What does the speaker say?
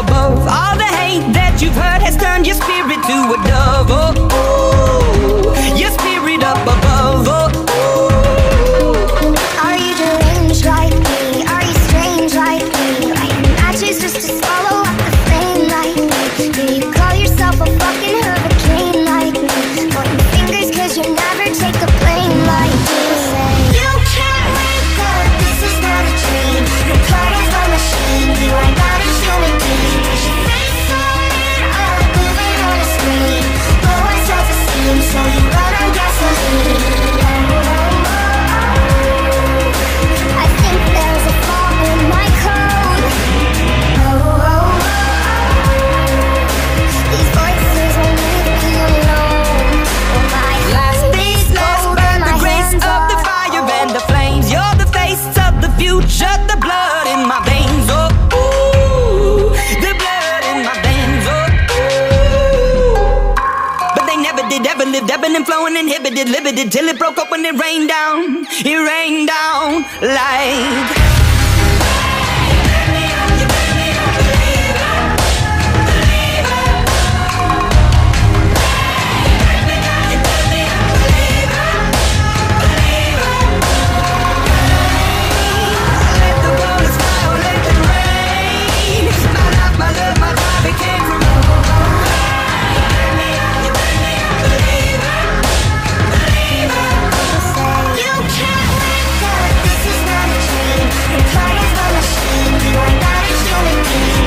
above. All the hate that you've heard has turned your spirit to a dove. Oh, oh, your spirit up above. Oh, oh. Are you deranged like me? Are you strange like me? Are you matches just to swallow up the flame like me? Do you call yourself a fucking hurricane like me? Pointing fingers cause you never take the blame like me. You can't wake up, this is not a dream. You're part of a machine, you are not a human being. So you run on gasoline. I think there's a flaw in my code. Oh, oh, oh. These voices won't leave me alone. Oh, my last days lost by the grace of the fire and the flames. You're the face of the future, the blood in my veins. Oh, ooh, the blood in my veins. Oh, ooh. But they never did ever lived, ebbing and flowing, inhibited, limited, till it broke up when it rained down like... Part of a machine, you are not a human being.